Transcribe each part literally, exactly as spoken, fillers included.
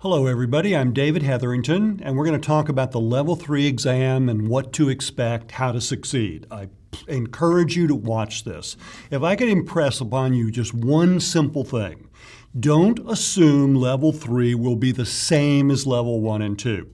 Hello everybody, I'm David Hetherington, and we're going to talk about the Level three exam and what to expect, how to succeed. I encourage you to watch this. If I could impress upon you just one simple thing, don't assume Level three will be the same as Level one and two.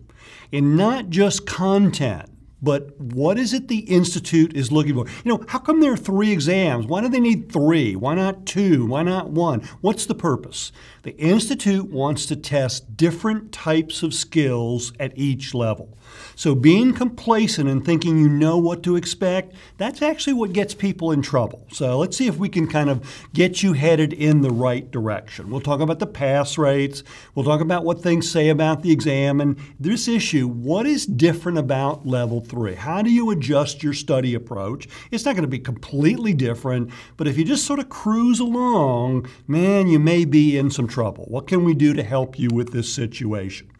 And not just content, but what is it the Institute is looking for? You know, how come there are three exams? Why do they need three? Why not two? Why not one? What's the purpose? The Institute wants to test different types of skills at each level. So being complacent and thinking you know what to expect, that's actually what gets people in trouble. So let's see if we can kind of get you headed in the right direction. We'll talk about the pass rates. We'll talk about what things say about the exam. And this issue, what is different about Level three? How do you adjust your study approach? It's not going to be completely different, but if you just sort of cruise along, man, you may be in some trouble. What can we do to help you with this situation?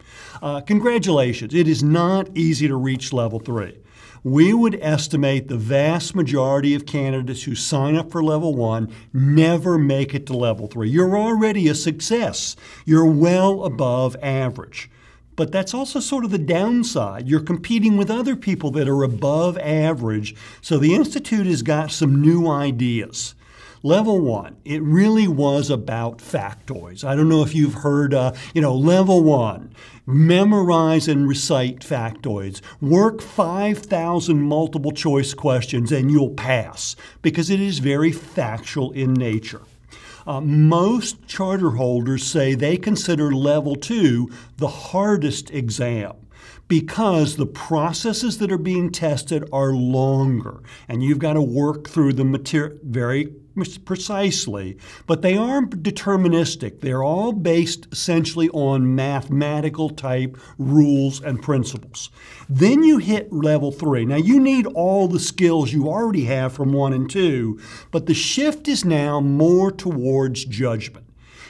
Uh, congratulations, it is not easy to reach Level three. We would estimate the vast majority of candidates who sign up for Level one never make it to Level three. You're already a success. You're well above average. But that's also sort of the downside. You're competing with other people that are above average. So the Institute has got some new ideas. Level one, it really was about factoids. I don't know if you've heard, uh, you know, level one, memorize and recite factoids. Work five thousand multiple choice questions and you'll pass because it is very factual in nature. Uh, most charter holders say they consider Level two the hardest exam because the processes that are being tested are longer and you've got to work through the material very precisely, but they aren't deterministic. They're all based essentially on mathematical type rules and principles. Then you hit Level three. Now you need all the skills you already have from one and two, but the shift is now more towards judgment.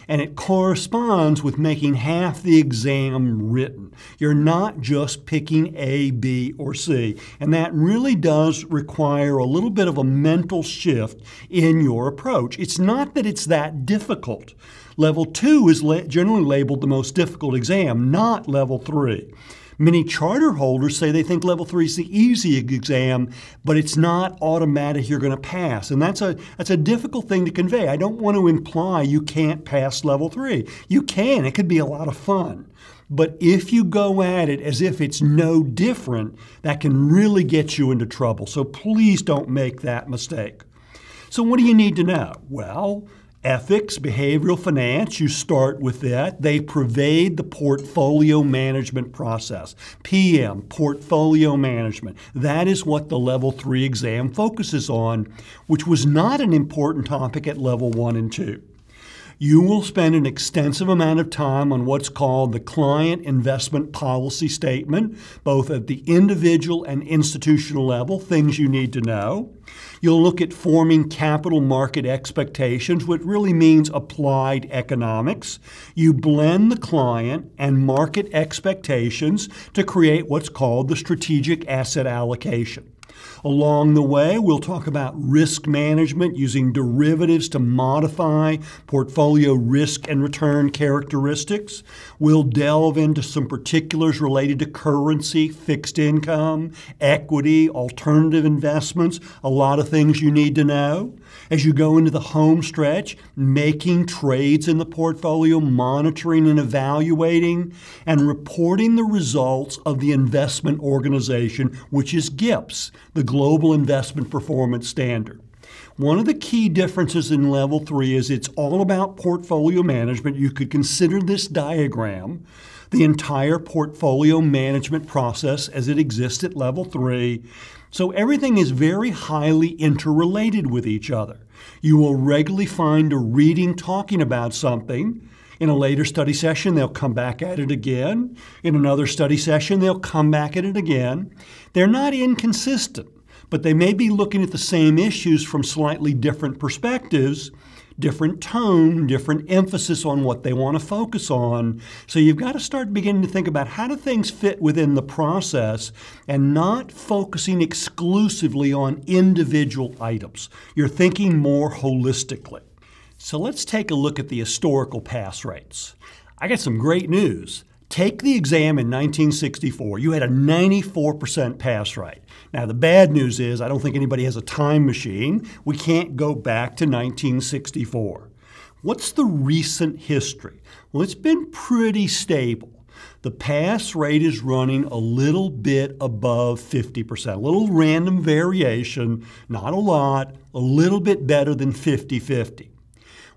And it corresponds with making half the exam written. You're not just picking A, B, or C. And that really does require a little bit of a mental shift in your approach. It's not that it's that difficult. Level two is la- generally labeled the most difficult exam, not Level three. Many charter holders say they think Level three is the easy exam, but it's not automatic you're going to pass. And that's a, that's a difficult thing to convey. I don't want to imply you can't pass Level three. You can. It could be a lot of fun. But if you go at it as if it's no different, that can really get you into trouble. So please don't make that mistake. So what do you need to know? Well, ethics, behavioral finance, you start with that. They pervade the portfolio management process. P M, portfolio management. That is what the Level three exam focuses on, which was not an important topic at Level one and two. You will spend an extensive amount of time on what's called the Client Investment Policy Statement, both at the individual and institutional level, things you need to know. You'll look at forming capital market expectations, which really means applied economics. You blend the client and market expectations to create what's called the strategic asset allocation. Along the way, we'll talk about risk management using derivatives to modify portfolio risk and return characteristics. We'll delve into some particulars related to currency, fixed income, equity, alternative investments, a lot of things you need to know. As you go into the home stretch, making trades in the portfolio, monitoring and evaluating, and reporting the results of the investment organization, which is GIPS, the Global Investment Performance Standard. One of the key differences in Level three is it's all about portfolio management. You could consider this diagram the entire portfolio management process as it exists at Level three. So everything is very highly interrelated with each other. You will regularly find a reading talking about something. In a later study session, they'll come back at it again. In another study session, they'll come back at it again. They're not inconsistent, but they may be looking at the same issues from slightly different perspectives, different tone, different emphasis on what they want to focus on. So you've got to start beginning to think about how do things fit within the process and not focusing exclusively on individual items. You're thinking more holistically. So let's take a look at the historical pass rates. I got some great news. Take the exam in nineteen sixty-four. You had a ninety-four percent pass rate. Now, the bad news is I don't think anybody has a time machine. We can't go back to nineteen sixty-four. What's the recent history? Well, it's been pretty stable. The pass rate is running a little bit above fifty percent, a little random variation, not a lot, a little bit better than fifty fifty.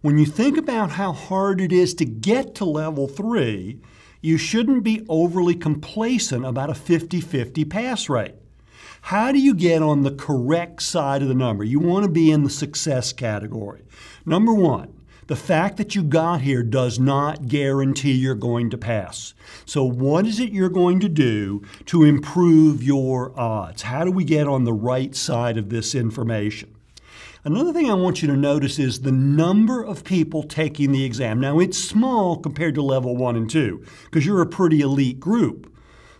When you think about how hard it is to get to level three, you shouldn't be overly complacent about a fifty fifty pass rate. How do you get on the correct side of the number? You want to be in the success category. Number one, the fact that you got here does not guarantee you're going to pass. So what is it you're going to do to improve your odds? How do we get on the right side of this information? Another thing I want you to notice is the number of people taking the exam. Now, it's small compared to level one and two because you're a pretty elite group.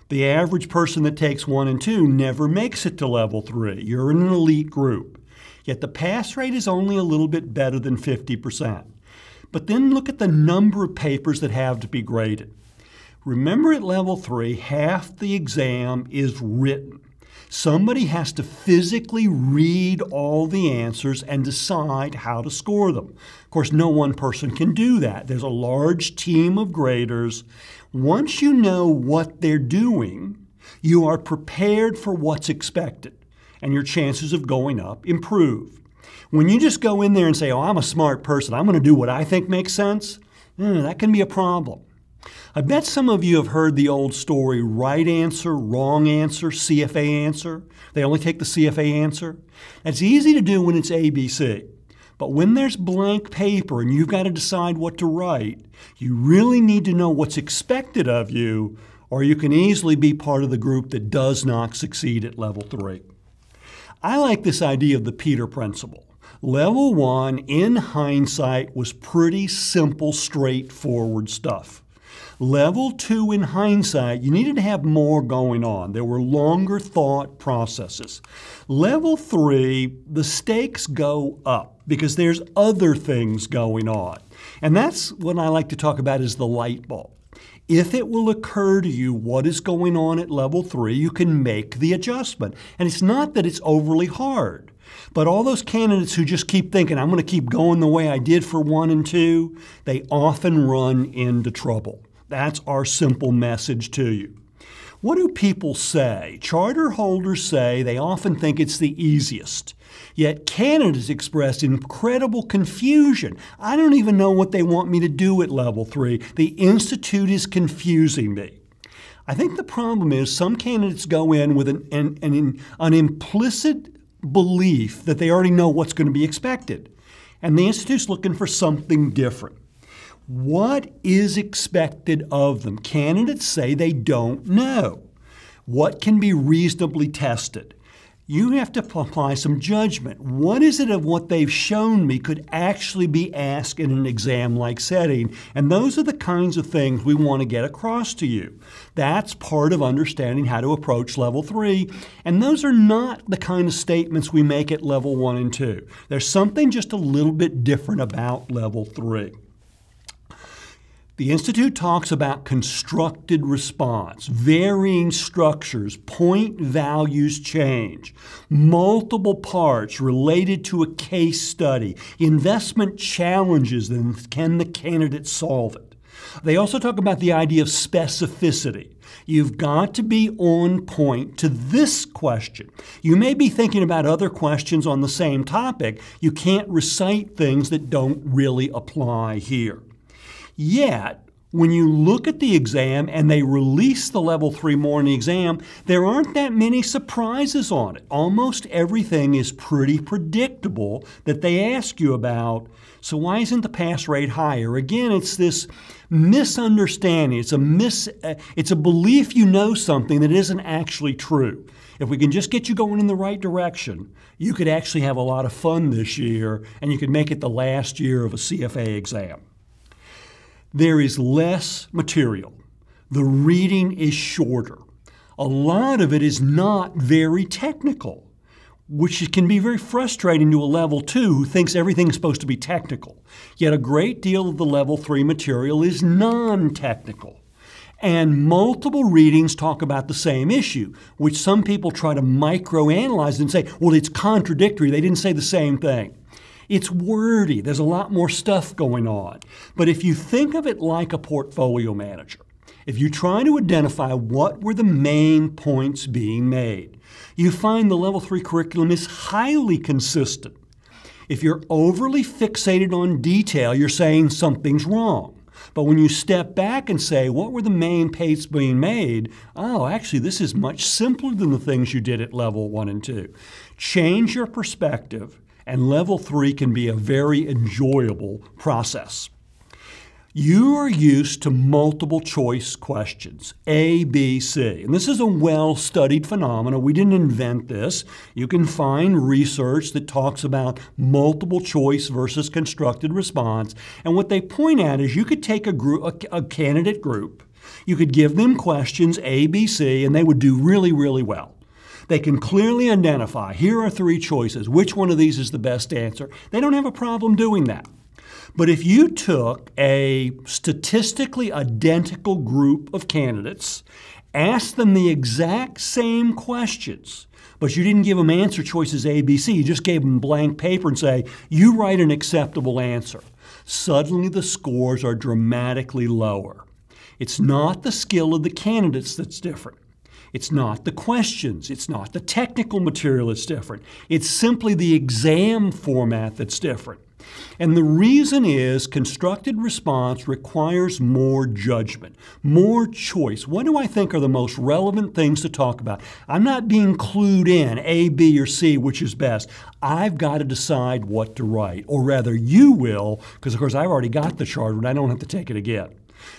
The average person that takes one and two never makes it to level three. You're in an elite group. Yet the pass rate is only a little bit better than fifty percent. But then look at the number of papers that have to be graded. Remember, at level three, half the exam is written. Somebody has to physically read all the answers and decide how to score them. Of course, no one person can do that. There's a large team of graders. Once you know what they're doing, you are prepared for what's expected, and your chances of going up improve. When you just go in there and say, oh, I'm a smart person, I'm going to do what I think makes sense, mm, that can be a problem. I bet some of you have heard the old story, right answer, wrong answer, C F A answer. They only take the C F A answer. That's easy to do when it's A B C. But when there's blank paper and you've got to decide what to write, you really need to know what's expected of you, or you can easily be part of the group that does not succeed at level three. I like this idea of the Peter Principle. Level one, in hindsight, was pretty simple, straightforward stuff. Level two, in hindsight, you needed to have more going on. There were longer thought processes. Level three, the stakes go up because there's other things going on. And that's what I like to talk about is the light bulb. If it will occur to you what is going on at level three, you can make the adjustment. And it's not that it's overly hard. But all those candidates who just keep thinking, I'm going to keep going the way I did for one and two, they often run into trouble. That's our simple message to you. What do people say? Charter holders say they often think it's the easiest. Yet candidates express incredible confusion. I don't even know what they want me to do at level three. The institute is confusing me. I think the problem is some candidates go in with an, an, an, an implicit belief that they already know what's going to be expected. And the institute's looking for something different. What is expected of them? Candidates say they don't know. What can be reasonably tested? You have to apply some judgment. What is it of what they've shown me could actually be asked in an exam-like setting? And those are the kinds of things we want to get across to you. That's part of understanding how to approach level three. And those are not the kind of statements we make at level one and two. There's something just a little bit different about level three. The institute talks about constructed response, varying structures, point values change, multiple parts related to a case study, investment challenges, and can the candidate solve it? They also talk about the idea of specificity. You've got to be on point to this question. You may be thinking about other questions on the same topic. You can't recite things that don't really apply here. Yet, when you look at the exam and they release the level three morning exam, there aren't that many surprises on it. Almost everything is pretty predictable that they ask you about. So why isn't the pass rate higher? Again, it's this misunderstanding. It's a, mis it's a belief you know something that isn't actually true. If we can just get you going in the right direction, you could actually have a lot of fun this year, and you could make it the last year of a C F A exam. There is less material. The reading is shorter. A lot of it is not very technical. which can be very frustrating to a level two who thinks everything's supposed to be technical. Yet a great deal of the level three material is non-technical. And multiple readings talk about the same issue, which some people try to microanalyze and say, well, it's contradictory. They didn't say the same thing. It's wordy. There's a lot more stuff going on. But if you think of it like a portfolio manager, if you try to identify what were the main points being made, you find the level three curriculum is highly consistent. If you're overly fixated on detail, you're saying something's wrong. But when you step back and say, what were the main points being made? Oh, actually, this is much simpler than the things you did at level one and two. Change your perspective, and level three can be a very enjoyable process. You are used to multiple choice questions, A, B, C. And this is a well-studied phenomenon. We didn't invent this. You can find research that talks about multiple choice versus constructed response. And what they point at is you could take a, group, a, a candidate group, you could give them questions A, B, C, and they would do really, really well. They can clearly identify, here are three choices. Which one of these is the best answer? They don't have a problem doing that. But if you took a statistically identical group of candidates, asked them the exact same questions, but you didn't give them answer choices A, B, C, you just gave them blank paper and say, you write an acceptable answer, suddenly the scores are dramatically lower. It's not the skill of the candidates that's different. It's not the questions. It's not the technical material that's different. It's simply the exam format that's different. And the reason is constructed response requires more judgment, more choice. What do I think are the most relevant things to talk about? I'm not being clued in, A, B, or C, which is best. I've got to decide what to write, or rather you will, because of course I've already got the chart, but I don't have to take it again.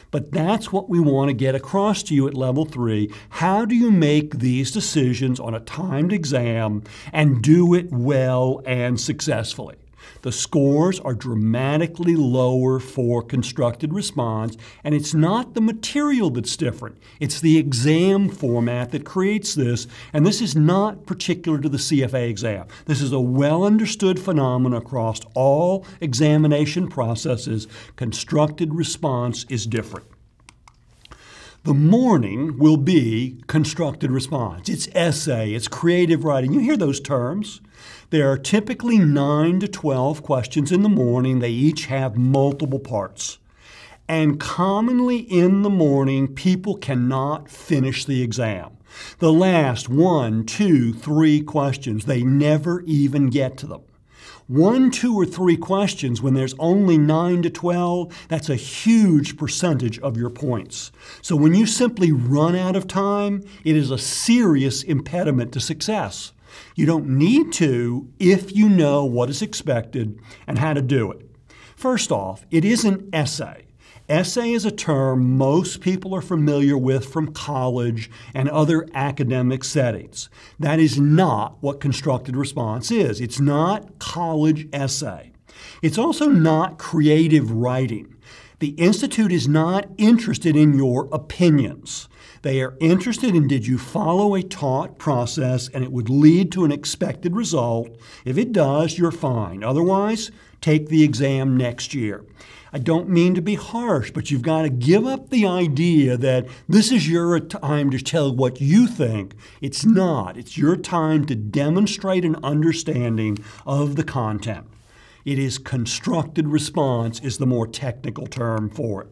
But that's what we want to get across to you at level three. How do you make these decisions on a timed exam and do it well and successfully? The scores are dramatically lower for constructed response, and it's not the material that's different. It's the exam format that creates this, and this is not particular to the C F A exam. This is a well-understood phenomenon across all examination processes. Constructed response is different. The morning will be constructed response. It's essay, it's creative writing. You hear those terms. There are typically nine to twelve questions in the morning. They each have multiple parts. And commonly in the morning, people cannot finish the exam. The last one, two, three questions, they never even get to them. One, two, or three questions when there's only nine to twelve, that's a huge percentage of your points. So when you simply run out of time, it is a serious impediment to success. You don't need to if you know what is expected and how to do it. First off, it is an essay. Essay is a term most people are familiar with from college and other academic settings. That is not what constructed response is. It's not college essay. It's also not creative writing. The Institute is not interested in your opinions. They are interested in, did you follow a taught process and it would lead to an expected result? If it does, you're fine. Otherwise, take the exam next year. I don't mean to be harsh, but you've got to give up the idea that this is your time to tell what you think. It's not. It's your time to demonstrate an understanding of the content. It is constructed response is the more technical term for it.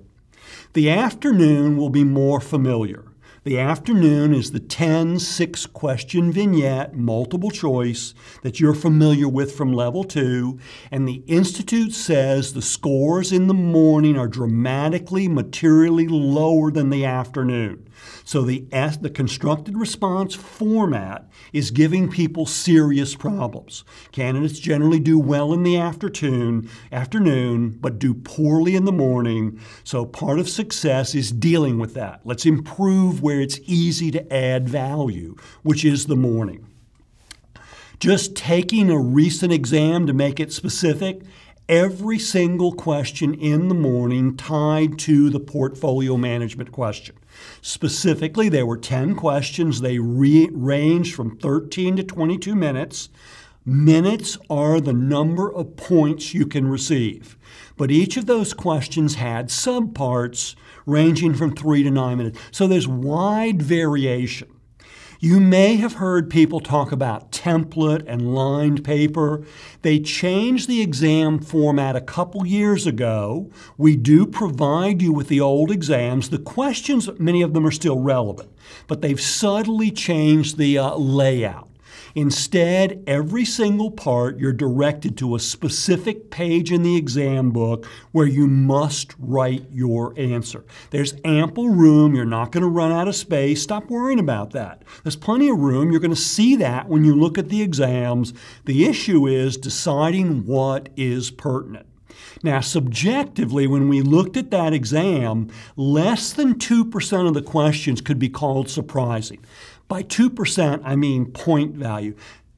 The afternoon will be more familiar. The afternoon is the ten six question vignette, multiple choice, that you're familiar with from level two. And the Institute says the scores in the morning are dramatically, materially lower than the afternoon. So the, the constructed response format is giving people serious problems. Candidates generally do well in the afternoon, afternoon, but do poorly in the morning. So part of success is dealing with that. Let's improve where it's easy to add value, which is the morning. Just taking a recent exam to make it specific, every single question in the morning tied to the portfolio management question. Specifically, there were ten questions. They re ranged from thirteen to twenty-two minutes. Minutes are the number of points you can receive. But each of those questions had subparts ranging from three to nine minutes. So there's wide variation. You may have heard people talk about template and lined paper. They changed the exam format a couple years ago. We do provide you with the old exams. The questions, many of them are still relevant, but they've subtly changed the uh, layout. Instead, every single part, you're directed to a specific page in the exam book where you must write your answer. There's ample room. You're not going to run out of space. Stop worrying about that. There's plenty of room. You're going to see that when you look at the exams. The issue is deciding what is pertinent. Now, subjectively, when we looked at that exam, less than two percent of the questions could be called surprising. By two percent, I mean point value.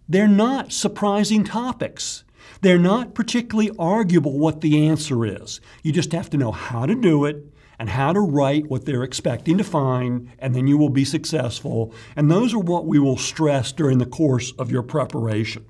They're not surprising topics. They're not particularly arguable what the answer is. You just have to know how to do it and how to write what they're expecting to find, and then you will be successful. And those are what we will stress during the course of your preparation.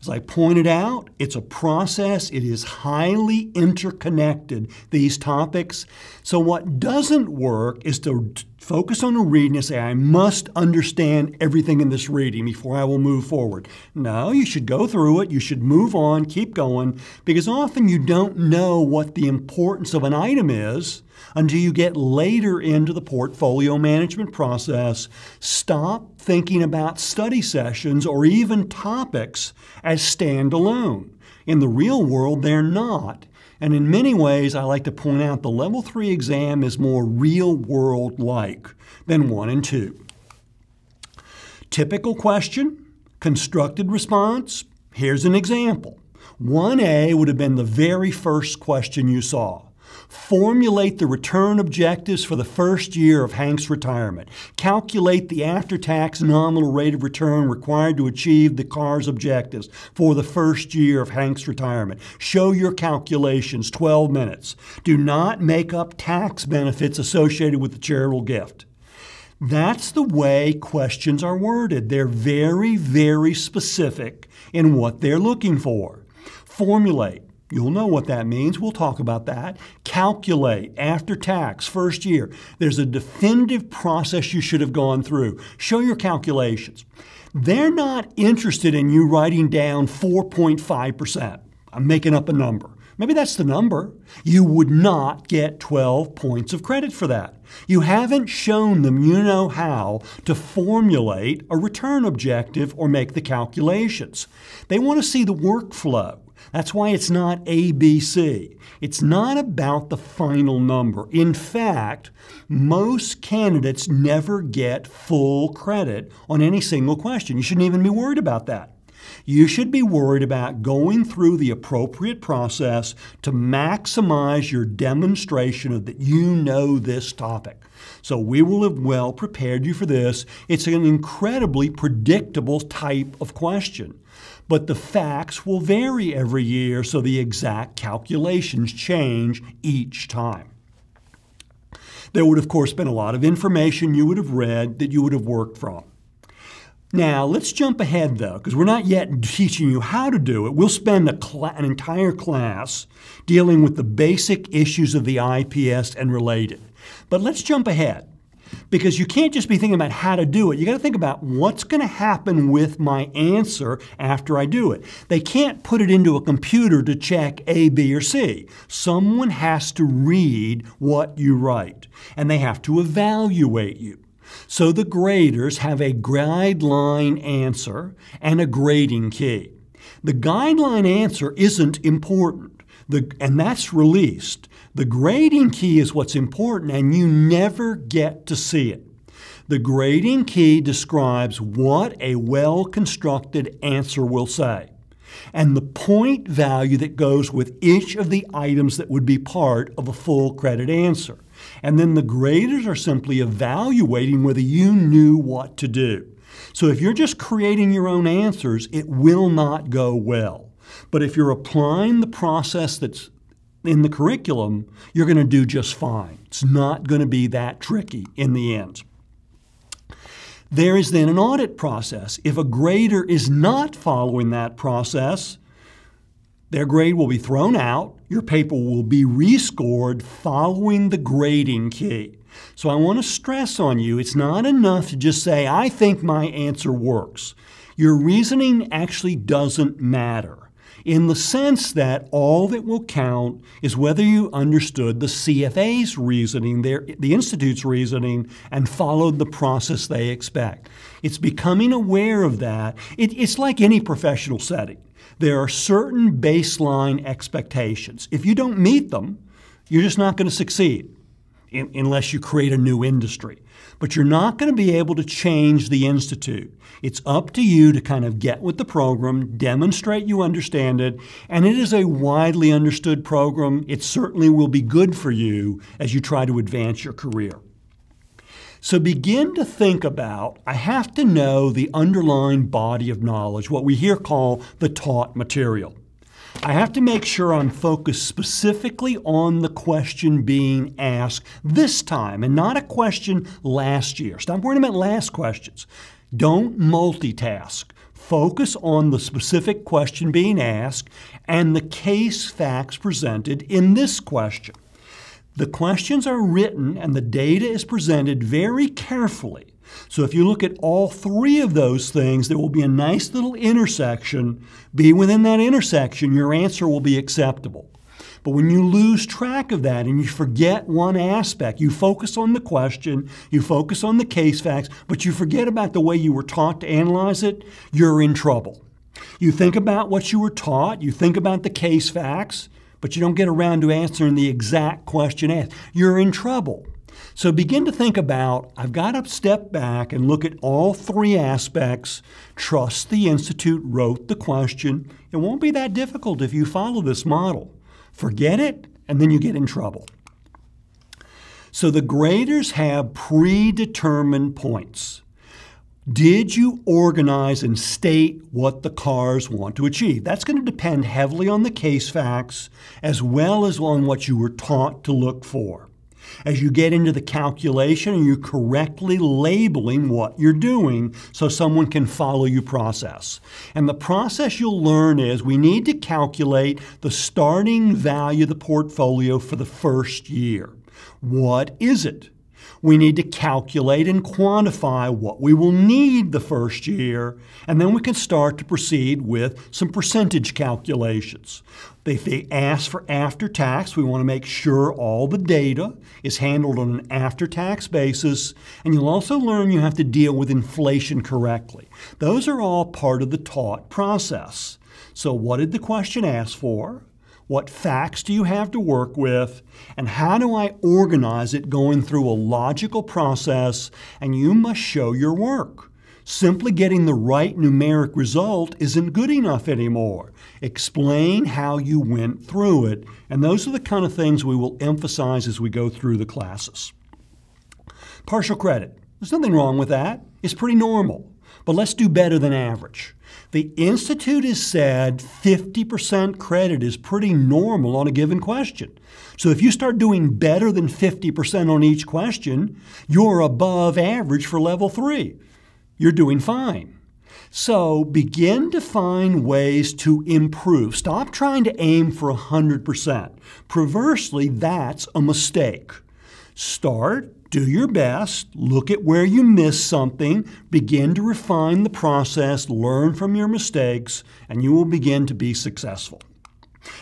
As I pointed out, it's a process. It is highly interconnected, these topics. So what doesn't work is to focus on a reading and say, I must understand everything in this reading before I will move forward. No, you should go through it. You should move on, keep going, because often you don't know what the importance of an item is until you get later into the portfolio management process. Stop thinking about study sessions or even topics as standalone. In the real world, they're not. And in many ways, I like to point out the Level three exam is more real-world-like than one and two. Typical question, constructed response. Here's an example. one A would have been the very first question you saw. Formulate the return objectives for the first year of Hank's retirement. Calculate the after-tax nominal rate of return required to achieve the car's objectives for the first year of Hank's retirement. Show your calculations, twelve minutes. Do not make up tax benefits associated with the charitable gift. That's the way questions are worded. They're very, very specific in what they're looking for. Formulate. You'll know what that means. We'll talk about that. Calculate after tax, first year. There's a definitive process you should have gone through. Show your calculations. They're not interested in you writing down four point five percent. I'm making up a number. Maybe that's the number. You would not get twelve points of credit for that. You haven't shown them you know how to formulate a return objective or make the calculations. They want to see the workflow. That's why it's not A B C. It's not about the final number. In fact, most candidates never get full credit on any single question. You shouldn't even be worried about that. You should be worried about going through the appropriate process to maximize your demonstration of that you know this topic. So we will have well prepared you for this. It's an incredibly predictable type of question. But the facts will vary every year, so the exact calculations change each time. There would, of course, been a lot of information you would have read that you would have worked from. Now, let's jump ahead, though, because we're not yet teaching you how to do it. We'll spend a cl- an entire class dealing with the basic issues of the I P S and related. But let's jump ahead, because you can't just be thinking about how to do it. You got to think about what's going to happen with my answer after I do it. They can't put it into a computer to check A, B, or C. Someone has to read what you write, and they have to evaluate you. So the graders have a guideline answer and a grading key. The guideline answer isn't important, the, and that's released. The grading key is what's important, and you never get to see it. The grading key describes what a well-constructed answer will say, and the point value that goes with each of the items that would be part of a full credit answer. And then the graders are simply evaluating whether you knew what to do. So if you're just creating your own answers, it will not go well. But if you're applying the process that's in the curriculum, you're going to do just fine. It's not going to be that tricky in the end. There is then an audit process. If a grader is not following that process, their grade will be thrown out. Your paper will be rescored following the grading key. So I want to stress on you, it's not enough to just say, I think my answer works. Your reasoning actually doesn't matter, in the sense that all that will count is whether you understood the C F A's reasoning, their, the Institute's reasoning, and followed the process they expect. It's becoming aware of that. It, it's like any professional setting. There are certain baseline expectations. If you don't meet them, you're just not going to succeed, in, unless you create a new industry. But you're not going to be able to change the Institute. It's up to you to kind of get with the program, demonstrate you understand it, and it is a widely understood program. It certainly will be good for you as you try to advance your career. So begin to think about, I have to know the underlying body of knowledge, what we here call the taught material. I have to make sure I'm focused specifically on the question being asked this time and not a question last year. Stop worrying about last questions. Don't multitask. Focus on the specific question being asked and the case facts presented in this question. The questions are written and the data is presented very carefully. So if you look at all three of those things, there will be a nice little intersection. Be within that intersection, your answer will be acceptable. But when you lose track of that and you forget one aspect, you focus on the question, you focus on the case facts, but you forget about the way you were taught to analyze it, you're in trouble. You think about what you were taught, you think about the case facts, but you don't get around to answering the exact question asked. You're in trouble. So begin to think about, I've got to step back and look at all three aspects. Trust the Institute wrote the question. It won't be that difficult if you follow this model. Forget it, and then you get in trouble. So the graders have predetermined points. Did you organize and state what the cars want to achieve? That's going to depend heavily on the case facts as well as on what you were taught to look for. As you get into the calculation, are you correctly labeling what you're doing so someone can follow your process? And the process you'll learn is we need to calculate the starting value of the portfolio for the first year. What is it? We need to calculate and quantify what we will need the first year, and then we can start to proceed with some percentage calculations. If they ask for after-tax, we want to make sure all the data is handled on an after-tax basis, and you'll also learn you have to deal with inflation correctly. Those are all part of the taught process. So what did the question ask for? What facts do you have to work with? And how do I organize it going through a logical process? And you must show your work. Simply getting the right numeric result isn't good enough anymore. Explain how you went through it. And those are the kind of things we will emphasize as we go through the classes. Partial credit. There's nothing wrong with that. It's pretty normal. But let's do better than average. The Institute has said fifty percent credit is pretty normal on a given question. So if you start doing better than fifty percent on each question, you're above average for level three. You're doing fine. So begin to find ways to improve. Stop trying to aim for one hundred percent. Perversely, that's a mistake. Start. Do your best, look at where you missed something, begin to refine the process, learn from your mistakes, and you will begin to be successful.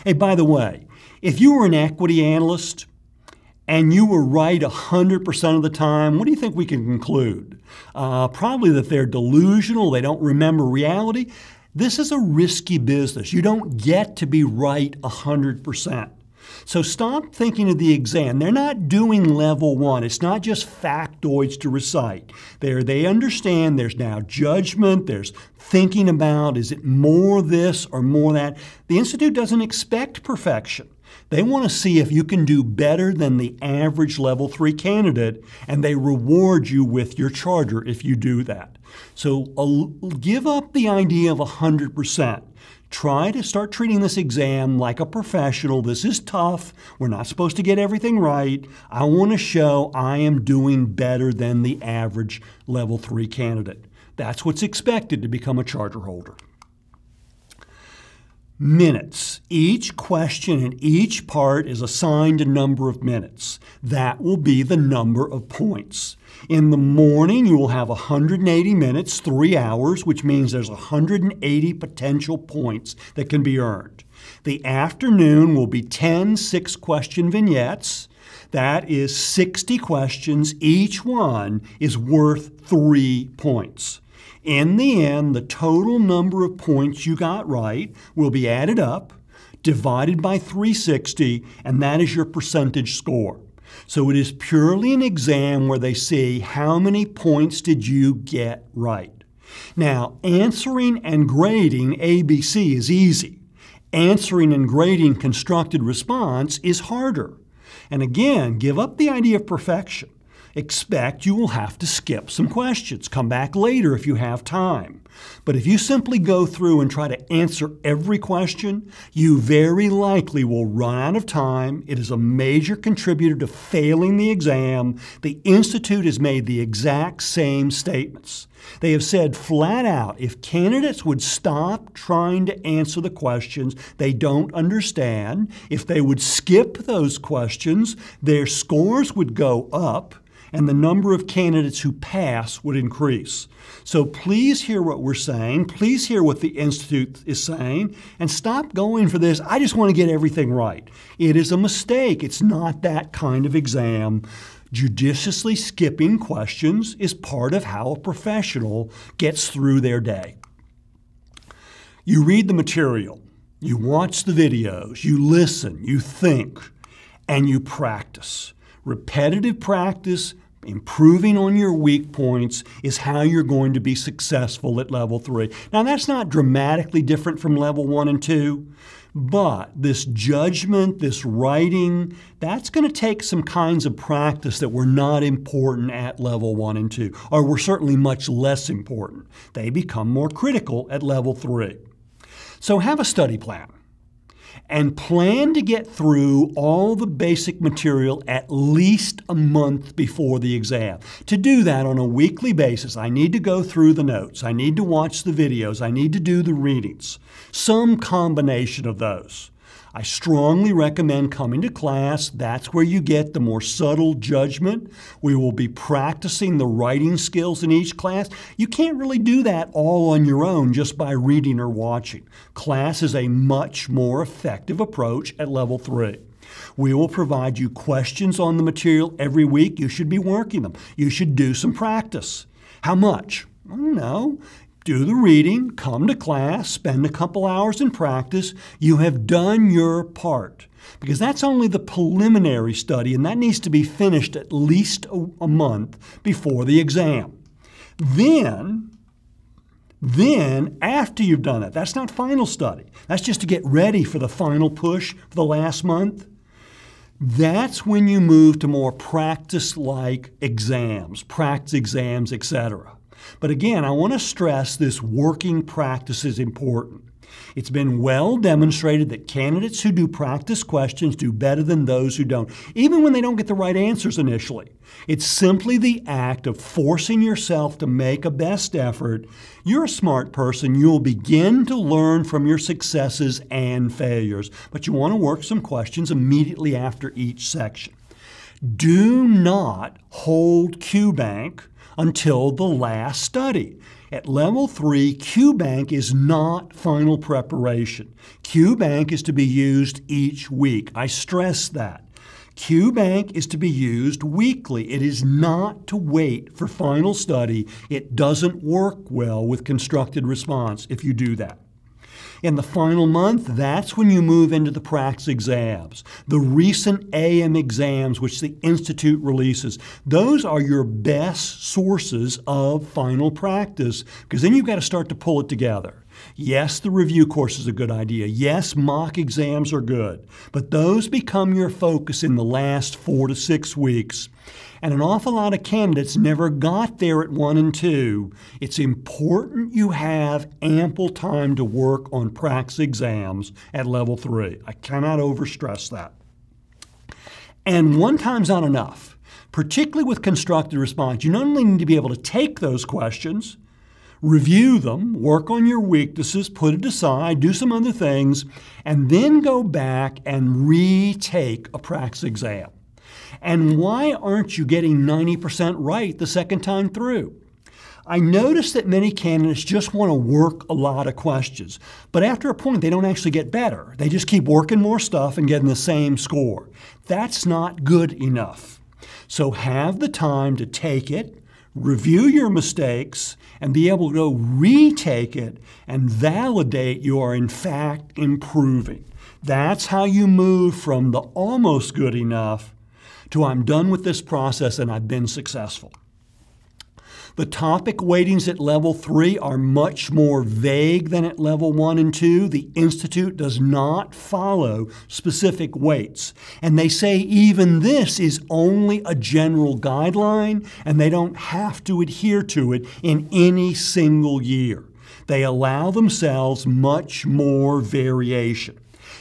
Hey, by the way, if you were an equity analyst and you were right one hundred percent of the time, what do you think we can conclude? Uh, probably that they're delusional, they don't remember reality. This is a risky business. You don't get to be right one hundred percent. So stop thinking of the exam. They're not doing level one. It's not just factoids to recite. There, they understand there's now judgment, there's thinking about, is it more this or more that? The Institute doesn't expect perfection. They want to see if you can do better than the average level three candidate, and they reward you with your charter if you do that. So uh, give up the idea of one hundred percent. Try to start treating this exam like a professional. This is tough. We're not supposed to get everything right. I want to show I am doing better than the average level three candidate. That's what's expected to become a charter holder. Minutes. Each question in each part is assigned a number of minutes. That will be the number of points. In the morning, you will have one hundred eighty minutes, three hours, which means there's one hundred eighty potential points that can be earned. The afternoon will be ten six-question vignettes. That is sixty questions. Each one is worth three points. In the end, the total number of points you got right will be added up, divided by three hundred sixty, and that is your percentage score. So it is purely an exam where they see how many points did you get right. Now, answering and grading A B C is easy. Answering and grading constructed response is harder. And again, give up the idea of perfection. Expect you will have to skip some questions. Come back later if you have time. But if you simply go through and try to answer every question, you very likely will run out of time. It is a major contributor to failing the exam. The Institute has made the exact same statements. They have said flat out, if candidates would stop trying to answer the questions they don't understand, if they would skip those questions, their scores would go up, and the number of candidates who pass would increase. So please hear what we're saying. Please hear what the Institute is saying, and stop going for this, I just want to get everything right. It is a mistake. It's not that kind of exam. Judiciously skipping questions is part of how a professional gets through their day. You read the material, you watch the videos, you listen, you think, and you practice. Repetitive practice, improving on your weak points, is how you're going to be successful at level three. Now, that's not dramatically different from level one and two, but this judgment, this writing, that's going to take some kinds of practice that were not important at level one and two, or were certainly much less important. They become more critical at level three. So have a study plan. And plan to get through all the basic material at least a month before the exam. To do that on a weekly basis, I need to go through the notes, I need to watch the videos, I need to do the readings, some combination of those. I strongly recommend coming to class. That's where you get the more subtle judgment. We will be practicing the writing skills in each class. You can't really do that all on your own just by reading or watching. Class is a much more effective approach at level three. We will provide you questions on the material every week. You should be working them. You should do some practice. How much? I don't know. Do the reading, come to class, spend a couple hours in practice. You have done your part, because that's only the preliminary study, and that needs to be finished at least a, a month before the exam. Then, then after you've done it, that's not final study. That's just to get ready for the final push for the last month. That's when you move to more practice-like exams, practice exams, et cetera. But again, I want to stress this working practice is important. It's been well demonstrated that candidates who do practice questions do better than those who don't, even when they don't get the right answers initially. It's simply the act of forcing yourself to make a best effort. You're a smart person. You'll begin to learn from your successes and failures, but you want to work some questions immediately after each section. Do not hold QBank until the last study. At level three, QBank is not final preparation. QBank is to be used each week. I stress that. QBank is to be used weekly. It is not to wait for final study. It doesn't work well with constructed response if you do that. In the final month, that's when you move into the practice exams, the recent A M exams which the Institute releases. Those are your best sources of final practice, because then you've got to start to pull it together. Yes, the review course is a good idea. Yes, mock exams are good. But those become your focus in the last four to six weeks. And an awful lot of candidates never got there at one and two. It's important you have ample time to work on practice exams at level three. I cannot overstress that. And one time's not enough, particularly with constructed response. You not only need to be able to take those questions, review them, work on your weaknesses, put it aside, do some other things, and then go back and retake a practice exam. And why aren't you getting ninety percent right the second time through? I notice that many candidates just want to work a lot of questions, but after a point they don't actually get better. They just keep working more stuff and getting the same score. That's not good enough. So have the time to take it, review your mistakes, and be able to retake it and validate you are in fact improving. That's how you move from the almost good enough to I'm done with this process and I've been successful. The topic weightings at level three are much more vague than at level one and two. The Institute does not follow specific weights. And they say even this is only a general guideline, and they don't have to adhere to it in any single year. They allow themselves much more variation.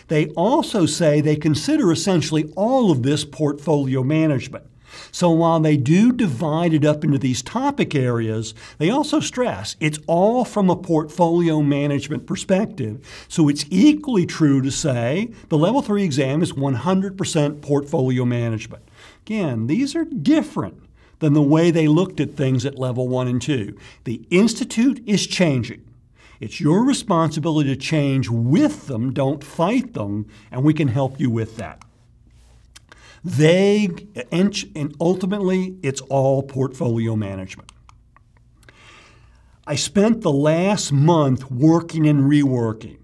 They also say they consider essentially all of this portfolio management. So while they do divide it up into these topic areas, they also stress it's all from a portfolio management perspective. So it's equally true to say the level three exam is one hundred percent portfolio management. Again, these are different than the way they looked at things at level one and two. The Institute is changing. It's your responsibility to change with them, don't fight them, and we can help you with that. They, and ultimately, it's all portfolio management. I spent the last month working and reworking.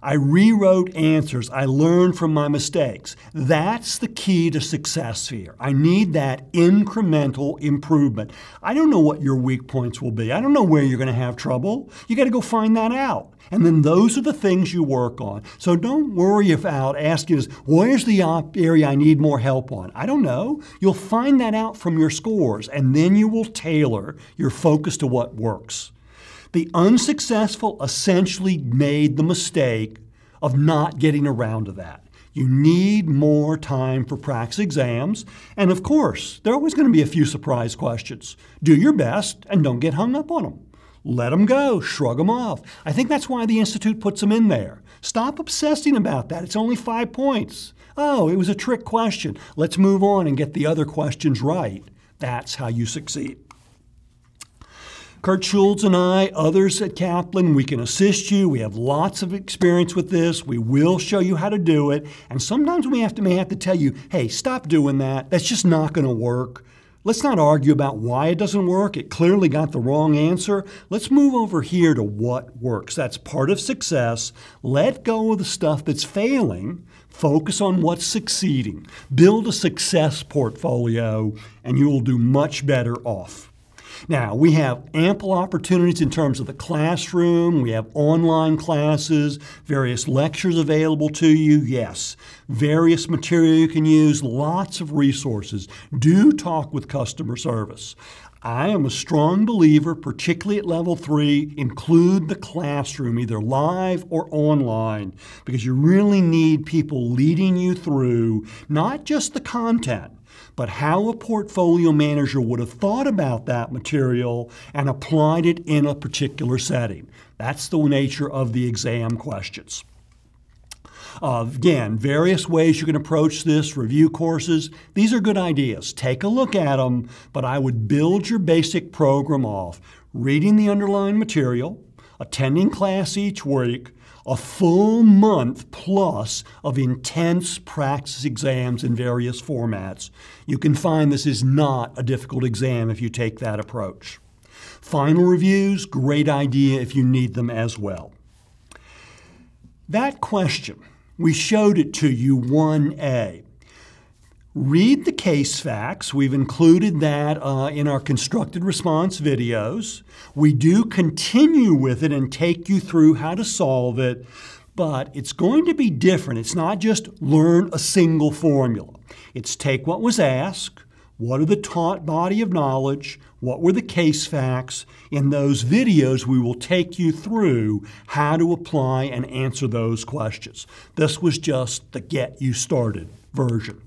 I rewrote answers. I learned from my mistakes. That's the key to success here. I need that incremental improvement. I don't know what your weak points will be. I don't know where you're going to have trouble. You got to go find that out. And then those are the things you work on. So don't worry about asking us, where's the area I need more help on? I don't know. You'll find that out from your scores, and then you will tailor your focus to what works. The unsuccessful essentially made the mistake of not getting around to that. You need more time for practice exams. And of course, there are always going to be a few surprise questions. Do your best and don't get hung up on them. Let them go. Shrug them off. I think that's why the Institute puts them in there. Stop obsessing about that. It's only five points. Oh, it was a trick question. Let's move on and get the other questions right. That's how you succeed. Kurt Schultz and I, others at Kaplan, we can assist you. We have lots of experience with this. We will show you how to do it. And sometimes we have to, may have to tell you, hey, stop doing that. That's just not going to work. Let's not argue about why it doesn't work. It clearly got the wrong answer. Let's move over here to what works. That's part of success. Let go of the stuff that's failing. Focus on what's succeeding. Build a success portfolio, and you will do much better off. Now, we have ample opportunities in terms of the classroom. We have online classes, various lectures available to you, yes. Various material you can use, lots of resources. Do talk with customer service. I am a strong believer, particularly at level three, include the classroom, either live or online, because you really need people leading you through not just the content, but how a portfolio manager would have thought about that material and applied it in a particular setting. That's the nature of the exam questions. Uh, again, various ways you can approach this, review courses. These are good ideas. Take a look at them, but I would build your basic program off reading the underlying material, attending class each week, a full month plus of intense practice exams in various formats. You can find this is not a difficult exam if you take that approach. Final reviews, great idea if you need them as well. That question, we showed it to you, one A. Read the case facts. We've included that uh, in our constructed response videos. We do continue with it and take you through how to solve it, but it's going to be different. It's not just learn a single formula. It's take what was asked, what are the taught body of knowledge, what were the case facts. In those videos, we will take you through how to apply and answer those questions. This was just the get you started version.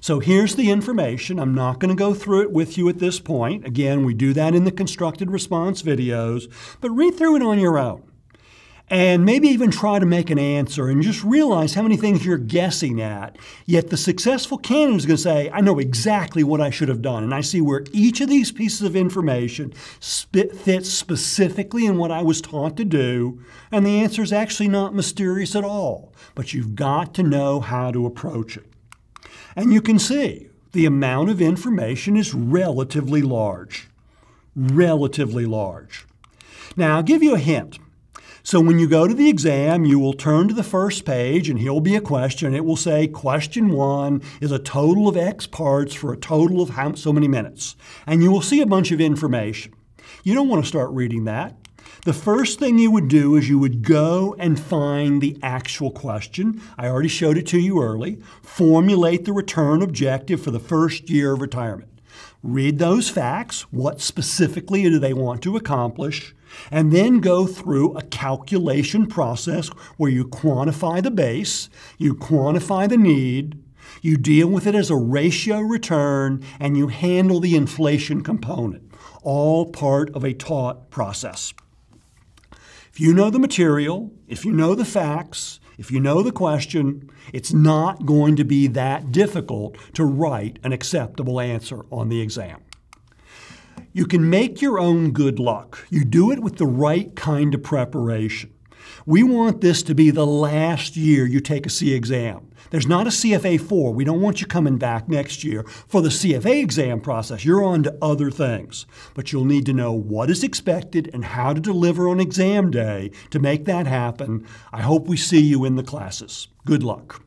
So here's the information. I'm not going to go through it with you at this point. Again, we do that in the constructed response videos, but read through it on your own. And maybe even try to make an answer and just realize how many things you're guessing at. Yet the successful candidate is going to say, I know exactly what I should have done. And I see where each of these pieces of information fits specifically in what I was taught to do. And the answer is actually not mysterious at all. But you've got to know how to approach it. And you can see the amount of information is relatively large. Relatively large. Now, I'll give you a hint. So when you go to the exam, you will turn to the first page and here'll be a question. It will say, question one is a total of X parts for a total of how, so many minutes. And you will see a bunch of information. You don't want to start reading that. The first thing you would do is you would go and find the actual question. I already showed it to you early. Formulate the return objective for the first year of retirement. Read those facts. What specifically do they want to accomplish? And then go through a calculation process where you quantify the base, you quantify the need, you deal with it as a ratio return, and you handle the inflation component, all part of a taught process. If you know the material, if you know the facts, if you know the question, it's not going to be that difficult to write an acceptable answer on the exam. You can make your own good luck. You do it with the right kind of preparation. We want this to be the last year you take a C exam. There's not a C F A four. We don't want you coming back next year for the C F A exam process. You're on to other things. But you'll need to know what is expected and how to deliver on exam day to make that happen. I hope we see you in the classes. Good luck.